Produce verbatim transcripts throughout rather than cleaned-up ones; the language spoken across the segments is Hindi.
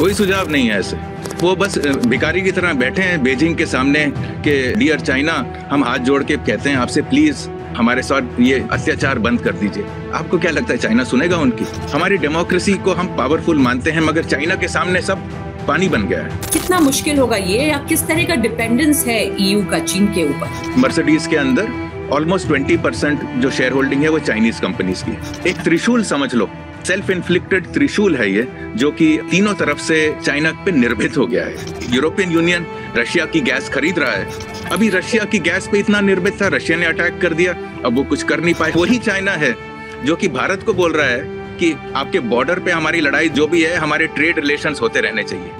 कोई सुझाव नहीं है ऐसे। वो बस भिखारी की तरह बैठे हैं बीजिंग के सामने कि डियर चाइना, हम हाथ जोड़ के कहते हैं आपसे, प्लीज हमारे साथ ये अत्याचार बंद कर दीजिए। आपको क्या लगता है चाइना सुनेगा उनकी? हमारी डेमोक्रेसी को हम पावरफुल मानते हैं, मगर चाइना के सामने सब पानी बन गया है। कितना मुश्किल होगा ये, या किस तरह का डिपेंडेंस है ईयू का चीन के ऊपर? मर्सिडीज के अंदर ऑलमोस्ट बीस परसेंट जो शेयर होल्डिंग है वो चाइनीज कंपनीज की। एक त्रिशूल समझ लो, सेल्फ इन्फ्लिक्टेड त्रिशूल है ये, जो कि तीनों तरफ से चाइना पे निर्भर हो गया है। यूरोपियन यूनियन रशिया की गैस खरीद रहा है, अभी रशिया की गैस पे इतना निर्भर था, रशिया ने अटैक कर दिया, अब वो कुछ कर नहीं पाए। वही चाइना है जो कि भारत को बोल रहा है कि आपके बॉर्डर पे हमारी लड़ाई जो भी है, हमारे ट्रेड रिलेशंस होते रहने चाहिए।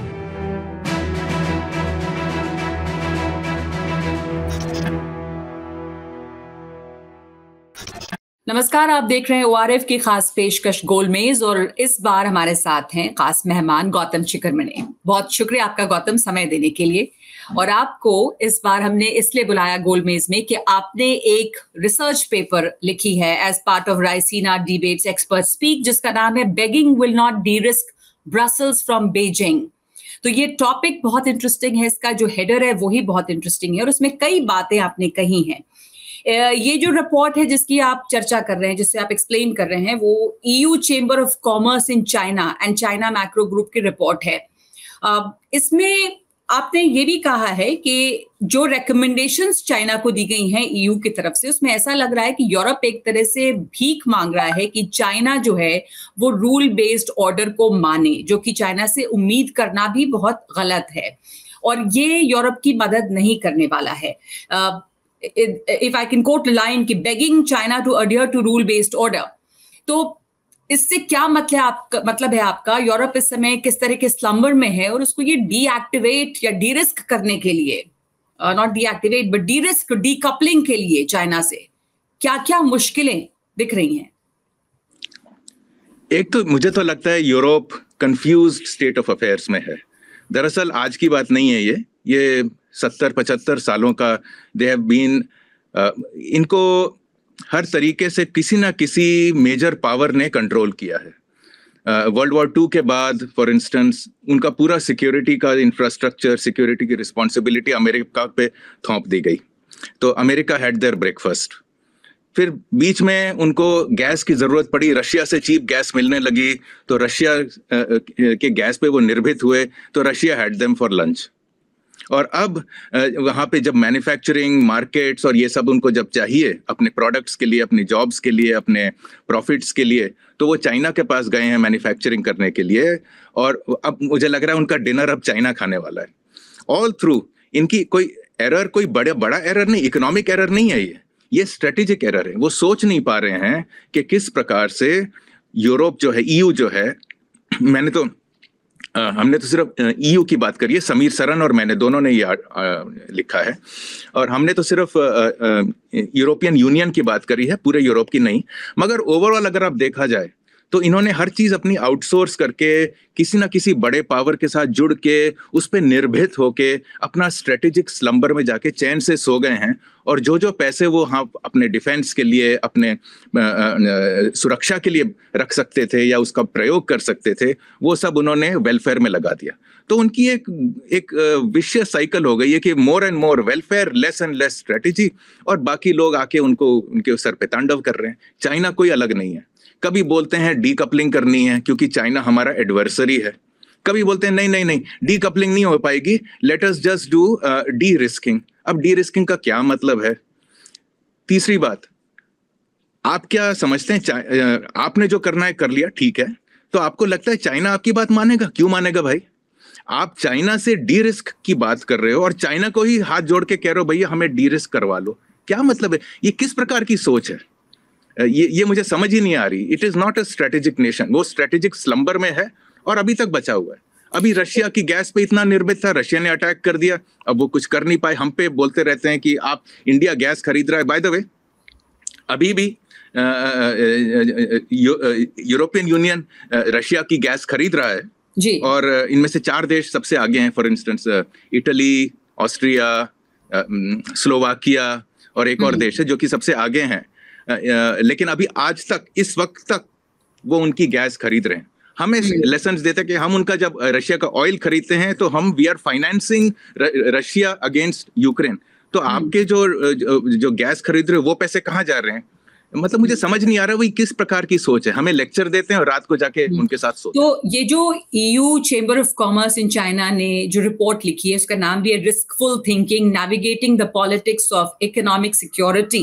नमस्कार, आप देख रहे हैं ओ आर एफ की खास पेशकश गोलमेज, और इस बार हमारे साथ हैं खास मेहमान गौतम चिकरमणे। बहुत शुक्रिया आपका गौतम समय देने के लिए, और आपको इस बार हमने इसलिए बुलाया गोलमेज में कि आपने एक रिसर्च पेपर लिखी है as part of Raisina debates expert speak, जिसका नाम है begging will not derisk Brussels from Beijing. तो ये टॉपिक बहुत इंटरेस्टिंग है, इसका जो हेडर है वो ही बहुत इंटरेस्टिंग है, और उसमें कई बातें आपने कही हैं। ये जो रिपोर्ट है जिसकी आप चर्चा कर रहे हैं, जिससे आप एक्सप्लेन कर रहे हैं, वो E U chamber of commerce in China and China macro group की रिपोर्ट है। इसमें आपने ये भी कहा है कि जो रिकमेंडेशंस चाइना को दी गई हैं ई यू की तरफ से, उसमें ऐसा लग रहा है कि यूरोप एक तरह से भीख मांग रहा है कि चाइना जो है वो रूल बेस्ड ऑर्डर को माने, जो कि चाइना से उम्मीद करना भी बहुत गलत है, और ये यूरोप की मदद नहीं करने वाला है। आ, If I can quote line कि begging China to adhere to rule based order, तो इससे क्या मतलब आपका मतलब है आपका यूरोप इस समय किस तरह के स्लम्बर में है, और उसको ये डीएक्टिवेट या डी रिस्क करने के लिए, not deactivate but derisk, decoupling के लिए चाइना से क्या क्या मुश्किलें दिख रही हैं? एक तो मुझे तो लगता है Europe confused state of affairs में है। दरअसल आज की बात नहीं है ये, ये सत्तर पचहत्तर सालों का दे हैव बीन, इनको हर तरीके से किसी ना किसी मेजर पावर ने कंट्रोल किया है। वर्ल्ड वॉर टू के बाद फॉर इंस्टेंस उनका पूरा सिक्योरिटी का इंफ्रास्ट्रक्चर, सिक्योरिटी की रिस्पॉन्सिबिलिटी अमेरिका पे थोप दी गई, तो अमेरिका हैड देयर ब्रेकफास्ट। फिर बीच में उनको गैस की जरूरत पड़ी, रशिया से चीप गैस मिलने लगी, तो रशिया के गैस पे वो निर्भर हुए, तो Russia had them for lunch. और अब वहाँ पे जब मैन्युफैक्चरिंग, मार्केट्स और ये सब उनको जब चाहिए अपने प्रोडक्ट्स के लिए, अपनी जॉब्स के लिए, अपने प्रॉफिट्स के लिए, तो वो चाइना के पास गए हैं मैन्युफैक्चरिंग करने के लिए, और अब मुझे लग रहा है उनका डिनर अब चाइना खाने वाला है ऑल थ्रू। इनकी कोई एरर, कोई बड़े बड़ा एरर नहीं, इकोनॉमिक एरर नहीं है ये ये स्ट्रेटेजिक एरर है। वो सोच नहीं पा रहे हैं कि किस प्रकार से यूरोप जो है, ई यू जो है, मैंने तो आ, हमने तो सिर्फ ई यू की बात करी है, समीर सरन और मैंने दोनों ने ये आ, आ, लिखा है, और हमने तो सिर्फ यूरोपियन यूनियन की बात करी है, पूरे यूरोप की नहीं। मगर ओवरऑल अगर आप देखा जाए तो इन्होंने हर चीज़ अपनी आउटसोर्स करके, किसी ना किसी बड़े पावर के साथ जुड़ के, उस पर निर्भर होके अपना स्ट्रेटेजिक स्लम्बर में जाके चैन से सो गए हैं, और जो जो पैसे वो हाँ अपने डिफेंस के लिए, अपने सुरक्षा के लिए रख सकते थे या उसका प्रयोग कर सकते थे, वो सब उन्होंने वेलफेयर में लगा दिया। तो उनकी एक एक विशियस साइकिल हो गई है कि more and more welfare, less and less strategy, और बाकी लोग आके उनको उनके सर पे तांडव कर रहे हैं। चाइना कोई अलग नहीं है। कभी बोलते हैं डीकपलिंग करनी है क्योंकि चाइना हमारा एडवर्सरी है, कभी बोलते हैं नहीं नहीं नहीं डीकपलिंग नहीं हो पाएगी, let us just do derisking. अब डी रिस्किंग का क्या मतलब है? तीसरी बात, आप क्या समझते हैं, आपने जो करना है कर लिया, ठीक है, तो आपको लगता है चाइना आपकी बात मानेगा? क्यों मानेगा भाई? आप चाइना से डी रिस्क की बात कर रहे हो और चाइना को ही हाथ जोड़ के कह रहे हो भैया हमें डी रिस्क करवा लो, क्या मतलब है? ये किस प्रकार की सोच है? ये ये मुझे समझ ही नहीं आ रही। It is not a strategic nation. वो स्ट्रेटेजिक स्लंबर में है और अभी तक बचा हुआ है। अभी रशिया की गैस पे इतना निर्भर था, रशिया ने अटैक कर दिया, अब वो कुछ कर नहीं पाए। हम पे बोलते रहते हैं कि आप इंडिया गैस खरीद रहा है। बाय द वे, अभी भी यूरोपियन यूनियन रशिया की गैस खरीद रहा है जी, और इनमें से चार देश सबसे आगे हैं। For instance Italy, Austria, Slovakia और एक और देश है जो कि सबसे आगे हैं, लेकिन अभी आज तक, इस वक्त तक वो उनकी गैस खरीद रहे हैं। हमें लेसन देते कि हम उनका जब रशिया का ऑयल खरीदते हैं तो हम we are financing Russia against Ukraine, तो आपके जो जो गैस खरीद रहे हो वो पैसे कहाँ जा रहे हैं? मतलब मुझे समझ नहीं आ रहा वही किस प्रकार की सोच है। हमें लेक्चर देते हैं और रात को जाके उनके साथ सोच। तो ये जो E U chamber of commerce in China ने जो रिपोर्ट लिखी है उसका नाम भी है riskful thinking navigating the politics of economic security.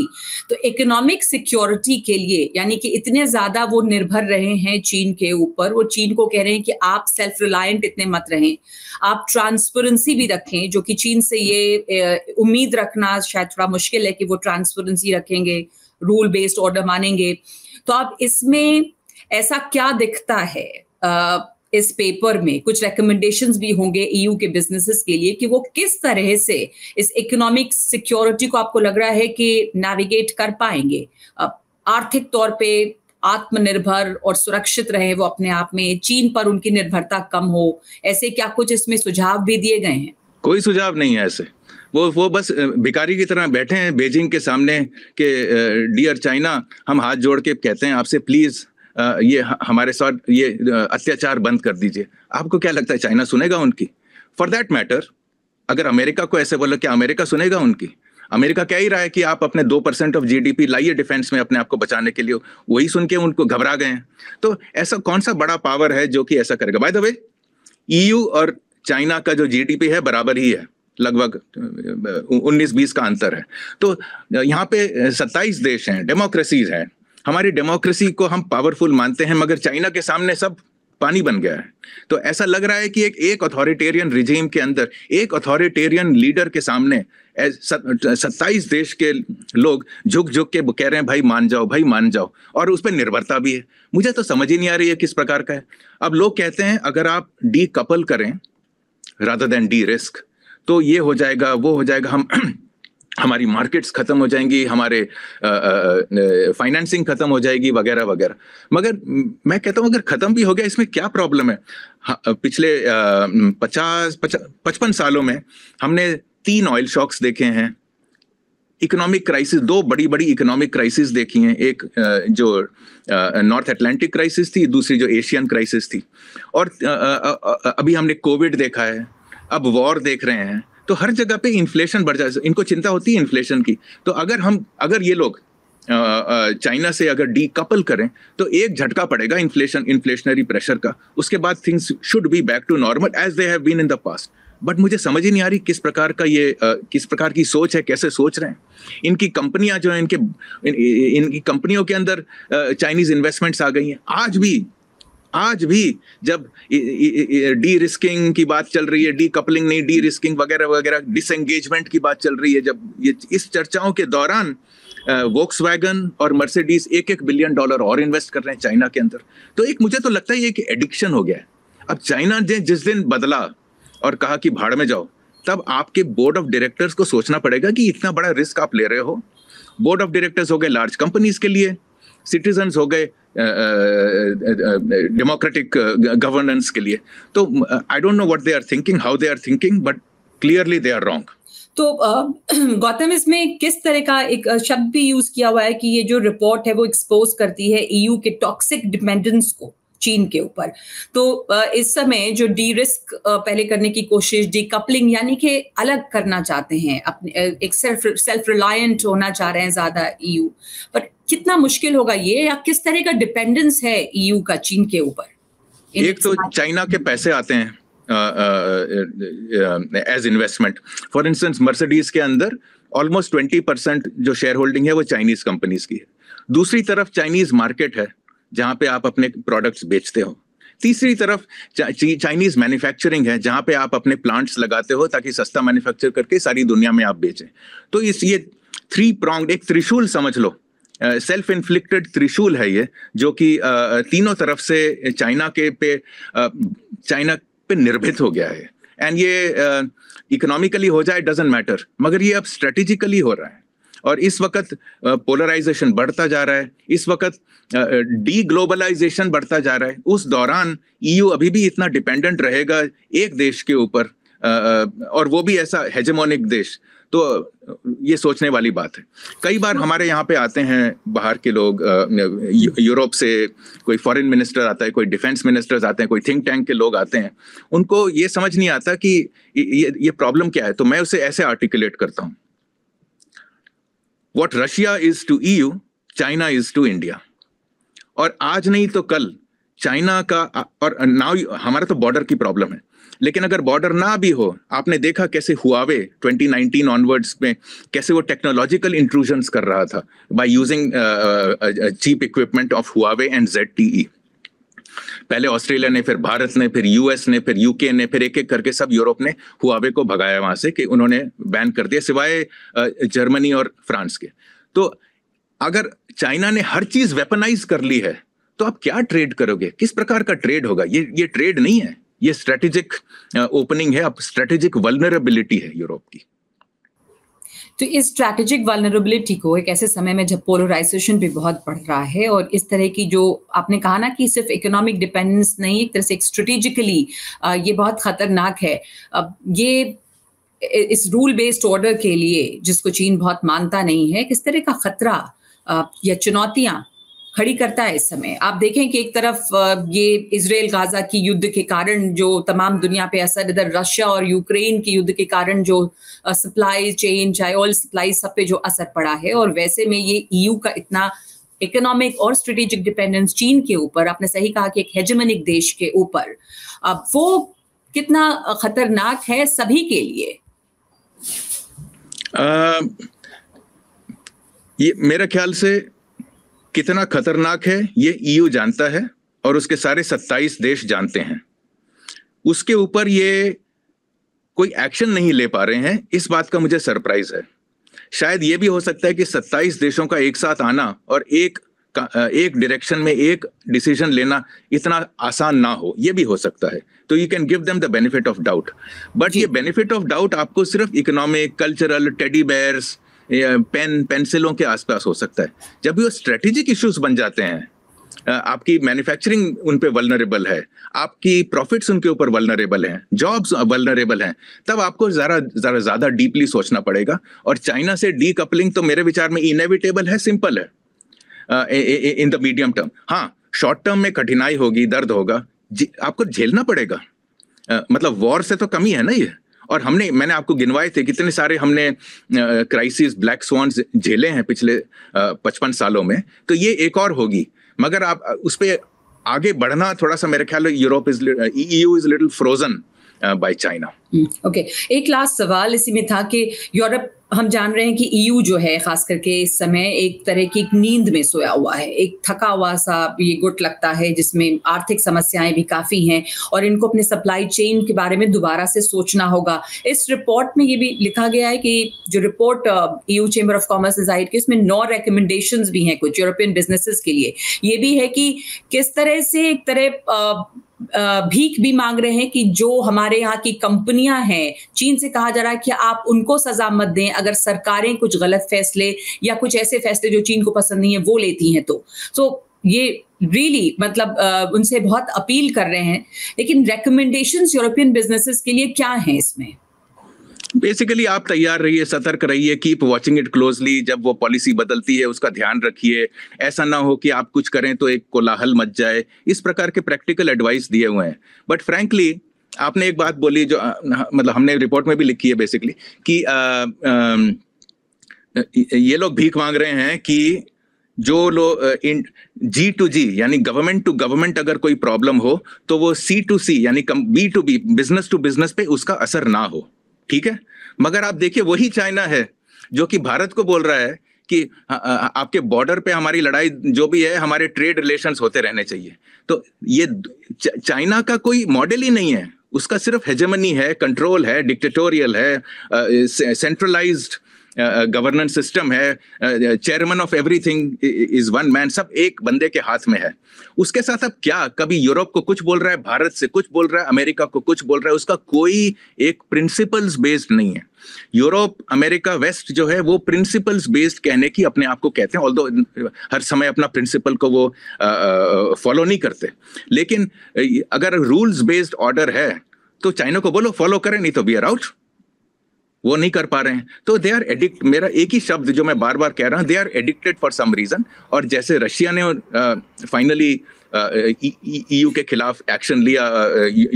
तो इकोनॉमिक सिक्योरिटी के लिए यानी कि इतने ज्यादा वो निर्भर रहे हैं चीन के ऊपर, वो चीन को कह रहे हैं कि आप सेल्फ रिलायंट इतने मत रहें, आप ट्रांसपेरेंसी भी रखें, जो कि चीन से ये उम्मीद रखना शायद थोड़ा मुश्किल है कि वो ट्रांसपेरेंसी रखेंगे, रूल बेस्ड ऑर्डर मानेंगे। तो आप इसमें ऐसा क्या दिखता है आ, इस पेपर में? कुछ रिकमेंडेशंस भी होंगे ईयू के बिजनेसेस के लिए कि वो किस तरह से इस इकोनॉमिक सिक्योरिटी को आपको लग रहा है कि नेविगेट कर पाएंगे, आर्थिक तौर पे आत्मनिर्भर और सुरक्षित रहे वो अपने आप में, चीन पर उनकी निर्भरता कम हो, ऐसे क्या कुछ इसमें सुझाव भी दिए गए हैं? कोई सुझाव नहीं है ऐसे, वो वो बस भिखारी की तरह बैठे हैं बीजिंग के सामने कि डियर चाइना, हम हाथ जोड़ के कहते हैं आपसे प्लीज ये हमारे साथ ये अत्याचार बंद कर दीजिए। आपको क्या लगता है चाइना सुनेगा उनकी? फॉर दैट मैटर अगर अमेरिका को ऐसे बोलो कि अमेरिका सुनेगा उनकी? अमेरिका कह ही रहा है कि आप अपने दो परसेंट ऑफ जीडीपी लाइए डिफेंस में अपने आप को बचाने के लिए, वही सुन के उनको घबरा गए हैं। तो ऐसा कौन सा बड़ा पावर है जो कि ऐसा करेगा? बाय द वे ईयू और चाइना का जो जीडीपी है बराबर ही है, लगभग उन्नीस बीस का अंतर है। तो यहाँ पे सत्ताईस देश हैं, डेमोक्रेसीज हैं, हमारी डेमोक्रेसी को हम पावरफुल मानते हैं मगर चाइना के सामने सब पानी बन गया है। तो ऐसा लग रहा है कि एक एक अथॉरिटेरियन रिजीम के अंदर एक अथॉरिटेरियन लीडर के सामने सत्ताईस देश के लोग झुक झुक के कह रहे हैं भाई मान जाओ, भाई मान जाओ, और उस पर निर्भरता भी है। मुझे तो समझ ही नहीं आ रही है किस प्रकार का है। अब लोग कहते हैं अगर आप डी कपल करें रादर देन डी रिस्क तो ये हो जाएगा, वो हो जाएगा, हम हमारी मार्केट्स खत्म हो जाएंगी, हमारे फाइनेंसिंग खत्म हो जाएगी वगैरह वगैरह। मगर मैं कहता हूँ अगर खत्म भी हो गया इसमें क्या प्रॉब्लम है? पिछले पचास पचपन सालों में हमने तीन ऑयल शॉक्स देखे हैं, इकोनॉमिक क्राइसिस, दो बड़ी बड़ी इकोनॉमिक क्राइसिस देखी हैं, एक जो नॉर्थ अटलांटिक क्राइसिस थी, दूसरी जो एशियन क्राइसिस थी, और अभी हमने कोविड देखा है, अब वॉर देख रहे हैं। तो हर जगह पे इन्फ्लेशन बढ़ जाए, इनको चिंता होती है इन्फ्लेशन की। तो अगर हम अगर ये लोग चाइना से अगर डी कपल करें तो एक झटका पड़ेगा इन्फ्लेशन इन्फ्लेशनरी प्रेशर का, उसके बाद things should be back to normal as they have been in the past. But मुझे समझ ही नहीं आ रही किस प्रकार का ये आ, किस प्रकार की सोच है, कैसे सोच रहे हैं। इनकी कंपनियां जो है इनके इन, इनकी कंपनियों के अंदर चाइनीज इन्वेस्टमेंट्स आ गई हैं। आज भी आज भी जब डी रिस्किंग की बात चल रही है, डी कपलिंग नहीं डी रिस्किंग वगैरह वगैरह, डिसएंगेजमेंट की बात चल रही है, जब ये इस चर्चाओं के दौरान वोक्सवैगन और मर्सिडीज एक एक बिलियन डॉलर और इन्वेस्ट कर रहे हैं चाइना के अंदर। तो एक मुझे तो लगता है ये एक एडिक्शन हो गया है। अब चाइना ने जिस दिन बदला और कहा कि भाड़ में जाओ, तब आपके बोर्ड ऑफ डायरेक्टर्स को सोचना पड़ेगा कि इतना बड़ा रिस्क आप ले रहे हो। बोर्ड ऑफ डायरेक्टर्स हो गए लार्ज कंपनीज के लिए, सिटीजन्स हो गए डेमोक्रेटिक गवर्नेंस के लिए। तो I don't know what they are thinking, how they are thinking, but clearly they are wrong. तो गौतम, इसमें किस तरह का एक शब्द भी यूज किया हुआ है कि ये जो रिपोर्ट है वो एक्सपोज करती है ईयू के टॉक्सिक डिपेंडेंस को चीन के ऊपर। तो इस समय जो डी रिस्क पहले करने की कोशिश, डी कपलिंग यानी कि अलग करना चाहते हैं, अपने एक सेल्फ सेल्फ रिलायंट होना चाह रहे हैं ज्यादा ईयू, पर कितना मुश्किल होगा ये, या किस तरह का डिपेंडेंस है ईयू का चीन के ऊपर? एक तो चाइना के पैसे आते हैं as investment. For instance Mercedes के अंदर ऑलमोस्ट ट्वेंटी परसेंट जो शेयर होल्डिंग है वो चाइनीज कंपनीज की है। दूसरी तरफ चाइनीज मार्केट है जहाँ पे आप अपने प्रोडक्ट्स बेचते हो। तीसरी तरफ चाइनीज मैन्युफैक्चरिंग है जहाँ पे आप अपने प्लांट्स लगाते हो ताकि सस्ता मैन्युफैक्चर करके सारी दुनिया में आप बेचें। तो इस ये थ्री प्रॉन्ग एक त्रिशूल समझ लो, सेल्फ इन्फ्लिक्टेड त्रिशूल है ये, जो कि तीनों तरफ से चाइना के पे चाइना पे निर्भर हो गया है। एंड ये इकोनॉमिकली हो जाए डजेंट मैटर, मगर ये अब स्ट्रेटेजिकली हो रहा है। और इस वक्त पोलराइजेशन बढ़ता जा रहा है, इस वक्त डी ग्लोबलाइजेशन बढ़ता जा रहा है, उस दौरान ईयू अभी भी इतना डिपेंडेंट रहेगा एक देश के ऊपर और वो भी ऐसा हेजेमोनिक देश, तो ये सोचने वाली बात है। कई बार हमारे यहाँ पे आते हैं बाहर के लोग, यूरोप से कोई फॉरेन मिनिस्टर आता है, कोई डिफेंस मिनिस्टर्स आते हैं, कोई थिंक टैंक के लोग आते हैं, उनको ये समझ नहीं आता कि ये ये प्रॉब्लम क्या है। तो मैं उसे ऐसे आर्टिकुलेट करता हूँ, what Russia is to E U, China is to India. और आज नहीं तो कल चाइना का, और नाउ हमारा तो बॉर्डर की प्रॉब्लम है, लेकिन अगर बॉर्डर ना भी हो, आपने देखा कैसे हुआवे ट्वेंटी नाइनटीन ऑनवर्ड्स में कैसे वो टेक्नोलॉजिकल इंट्रूजन्स कर रहा था by using cheap equipment of Huawei and Z T E. पहले ऑस्ट्रेलिया ने, फिर भारत ने, फिर यूएस ने, फिर यूके ने, फिर एक एक करके सब यूरोप ने हुआवे को भगाया वहां से, कि उन्होंने बैन कर दिया, सिवाय जर्मनी और फ्रांस के। तो अगर चाइना ने हर चीज वेपनाइज कर ली है, तो आप क्या ट्रेड करोगे, किस प्रकार का ट्रेड होगा? ये ये ट्रेड नहीं है, ये स्ट्रेटेजिक ओपनिंग है, अब स्ट्रेटेजिक वल्नरेबिलिटी है यूरोप की। तो इस स्ट्रैटेजिक वल्नरेबिलिटी को एक ऐसे समय में जब पोलराइजेशन भी बहुत बढ़ रहा है, और इस तरह की जो आपने कहा ना कि सिर्फ इकोनॉमिक डिपेंडेंस नहीं, एक तरह से स्ट्रेटेजिकली ये बहुत खतरनाक है। अब ये इस रूल बेस्ड ऑर्डर के लिए, जिसको चीन बहुत मानता नहीं है, किस तरह का खतरा या चुनौतियां खड़ी करता है इस समय। आप देखें कि एक तरफ ये इजराइल गाजा की युद्ध के कारण जो तमाम दुनिया पे असर, इधर रशिया और यूक्रेन के युद्ध के कारण जो सप्लाई चेन, चाहे ऑयल सप्लाई, सब पे जो असर पड़ा है, और वैसे में ये ई यू का इतना इकोनॉमिक और स्ट्रेटेजिक डिपेंडेंस चीन के ऊपर, आपने सही कहा कि एक हेजेमोनिक देश के ऊपर, वो कितना खतरनाक है सभी के लिए? आ, ये मेरे ख्याल से कितना खतरनाक है ये ई यू जानता है, और उसके सारे सत्ताईस देश जानते हैं। उसके ऊपर ये कोई एक्शन नहीं ले पा रहे हैं, इस बात का मुझे सरप्राइज है। शायद ये भी हो सकता है कि सत्ताईस देशों का एक साथ आना और एक एक डायरेक्शन में एक डिसीजन लेना इतना आसान ना हो, ये भी हो सकता है। तो you can give them the benefit of doubt, but ये बेनिफिट ऑफ डाउट आपको सिर्फ economic, cultural, teddy bears, pen पेंसिलों के आसपास हो सकता है। जब भी वो स्ट्रेटेजिक इश्यूज बन जाते हैं, आपकी मैन्युफैक्चरिंग उन पे वल्नरेबल है, आपकी प्रॉफिट्स उनके ऊपर वल्नरेबल हैं, जॉब्स वल्नरेबल हैं, तब आपको ज़रा ज़रा ज़्यादा डीपली सोचना पड़ेगा। और चाइना से डीकपलिंग तो मेरे विचार में इनएविटेबल है, सिंपल है इन द मीडियम टर्म। हाँ, शॉर्ट टर्म में कठिनाई होगी, दर्द होगा, आपको झेलना पड़ेगा। uh, मतलब वॉर से तो कमी है ना ये, और हमने, मैंने आपको गिनवाए थे कितने सारे हमने क्राइसिस, ब्लैक स्वान्स झेले हैं पिछले पचपन सालों में, तो ये एक और होगी। मगर आप उस पर आगे बढ़ना, थोड़ा सा मेरे ख्याल में Europe is E U is little frozen by China. Okay, एक लास्ट सवाल इसी में था कि यूरोप, हम जान रहे हैं कि ई यू जो है खास करके इस समय एक तरह की एक नींद में सोया हुआ है, एक थका हुआ सा ये गुट लगता है, जिसमें आर्थिक समस्याएं भी काफी हैं, और इनको अपने सप्लाई चेन के बारे में दोबारा से सोचना होगा। इस रिपोर्ट में ये भी लिखा गया है कि जो report E U chamber of commerce ने जाहिर की, उसमें नौ रिकमेंडेशंस भी हैं कुछ यूरोपियन बिजनेसेस के लिए। ये भी है कि किस तरह से एक तरह भीख भी मांग रहे हैं कि जो हमारे यहाँ की कंपनियां हैं, चीन से कहा जा रहा है कि आप उनको सजा मत दें अगर सरकारें कुछ गलत फैसले या कुछ ऐसे फैसले जो चीन को पसंद नहीं है वो लेती हैं। तो सो so, ये रियली मतलब आ, उनसे बहुत अपील कर रहे हैं, लेकिन रेकमेंडेशंस यूरोपियन बिजनेसेस के लिए क्या हैं इसमें? बेसिकली आप तैयार रहिए, सतर्क रहिए, कीप वॉचिंग इट क्लोजली। जब वो पॉलिसी बदलती है उसका ध्यान रखिए, ऐसा ना हो कि आप कुछ करें तो एक कोलाहल मच जाए, इस प्रकार के प्रैक्टिकल एडवाइस दिए हुए हैं। बट फ्रैंकली आपने एक बात बोली जो मतलब हमने रिपोर्ट में भी लिखी है बेसिकली, कि आ, आ, ये लोग भीख मांग रहे हैं कि जो लोग जी टू जी यानी गवर्नमेंट टू गवर्नमेंट अगर कोई प्रॉब्लम हो तो वो सी टू सी यानी B to B, business to business पे उसका असर ना हो, ठीक है। मगर आप देखिए वही चाइना है जो कि भारत को बोल रहा है कि आ, आ, आपके बॉर्डर पे हमारी लड़ाई जो भी है, हमारे ट्रेड रिलेशंस होते रहने चाहिए। तो ये चाइना का कोई मॉडल ही नहीं है, उसका सिर्फ हेजेमनी है, कंट्रोल है, डिक्टेटोरियल है, सेंट्रलाइज्ड गवर्नेंस सिस्टम है, chairman of everything is one man, सब एक बंदे के हाथ में है। उसके साथ अब क्या, कभी यूरोप को कुछ बोल रहा है, भारत से कुछ बोल रहा है, अमेरिका को कुछ बोल रहा है, उसका कोई एक प्रिंसिपल्स बेस्ड नहीं है। यूरोप, अमेरिका, वेस्ट जो है वो प्रिंसिपल्स बेस्ड कहने की अपने आप को कहते हैं, ऑल्दो हर समय अपना प्रिंसिपल को वो फॉलो नहीं करते। लेकिन अगर रूल्स बेस्ड ऑर्डर है तो चाइना को बोलो फॉलो करें, नहीं तो वी आर आउट। वो नहीं कर पा रहे हैं, तो दे आर एडिक्ट। मेरा एक ही शब्द जो मैं बार बार कह रहा हूँ, they are addicted for some reason. और जैसे रशिया ने फाइनली ईयू के खिलाफ एक्शन लिया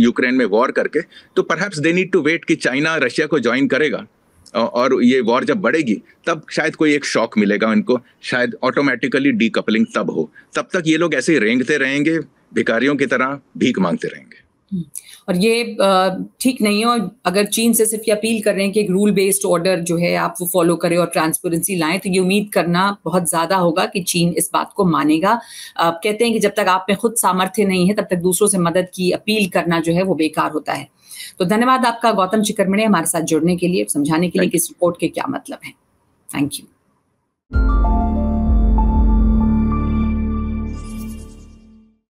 यूक्रेन में वॉर करके, तो perhaps they need to wait कि चाइना रशिया को ज्वाइन करेगा और ये वॉर जब बढ़ेगी तब शायद कोई एक शॉक मिलेगा इनको, शायद ऑटोमेटिकली डीकपलिंग तब हो। तब तक ये लोग ऐसे ही रेंगते रहेंगे, भिखारियों की तरह भीख मांगते रहेंगे और ये ठीक नहीं है। और अगर चीन से सिर्फ ये अपील कर रहे हैं कि एक रूल बेस्ड ऑर्डर जो है आप वो फॉलो करें और ट्रांसपेरेंसी लाएं, तो ये उम्मीद करना बहुत ज़्यादा होगा कि चीन इस बात को मानेगा। आप कहते हैं कि जब तक आप में खुद सामर्थ्य नहीं है तब तक दूसरों से मदद की अपील करना जो है वो बेकार होता है। तो धन्यवाद आपका गौतम चिकरमणे, हमारे साथ जुड़ने के लिए, समझाने के लिए कि इस रिपोर्ट के क्या मतलब है। Thank you.